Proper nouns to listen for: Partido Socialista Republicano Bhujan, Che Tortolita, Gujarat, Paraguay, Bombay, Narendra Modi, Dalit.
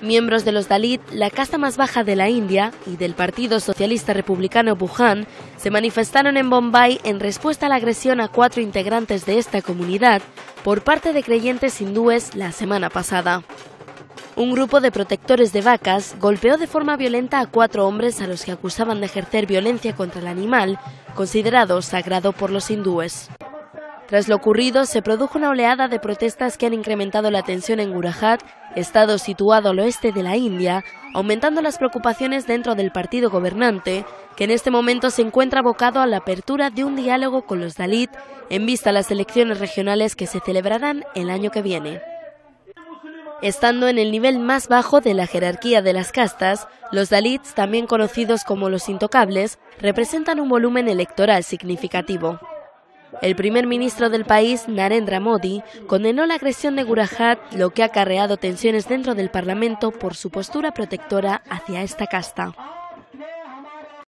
Miembros de los Dalit, la casta más baja de la India, y del Partido Socialista Republicano Bhujan, se manifestaron en Bombay en respuesta a la agresión a 4 integrantes de esta comunidad por parte de creyentes hindúes la semana pasada. Un grupo de protectores de vacas golpeó de forma violenta a 4 hombres a los que acusaban de ejercer violencia contra el animal, considerado sagrado por los hindúes. Tras lo ocurrido, se produjo una oleada de protestas que han incrementado la tensión en Gujarat, estado situado al oeste de la India, aumentando las preocupaciones dentro del partido gobernante, que en este momento se encuentra abocado a la apertura de un diálogo con los Dalit en vista a las elecciones regionales que se celebrarán el año que viene. Estando en el nivel más bajo de la jerarquía de las castas, los Dalits, también conocidos como los intocables, representan un volumen electoral significativo. El primer ministro del país, Narendra Modi, condenó la agresión de Gujarat, lo que ha acarreado tensiones dentro del Parlamento por su postura protectora hacia esta casta.